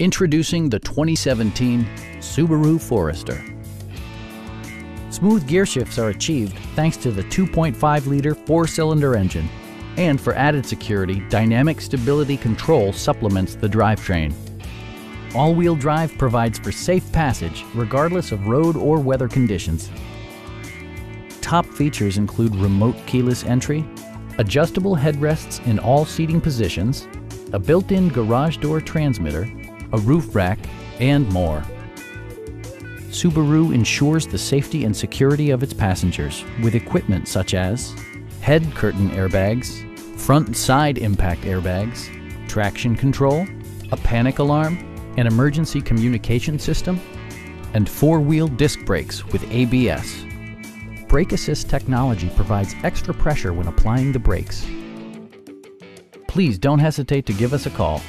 Introducing the 2017 Subaru Forester. Smooth gear shifts are achieved thanks to the 2.5-liter four-cylinder engine. And for added security, dynamic stability control supplements the drivetrain. All-wheel drive provides for safe passage regardless of road or weather conditions. Top features include remote keyless entry, adjustable headrests in all seating positions, a built-in garage door transmitter, a roof rack, and more. Subaru ensures the safety and security of its passengers with equipment such as head curtain airbags, front and side impact airbags, traction control, a panic alarm, an emergency communication system, and four-wheel disc brakes with ABS. Brake Assist technology provides extra pressure when applying the brakes. Please don't hesitate to give us a call.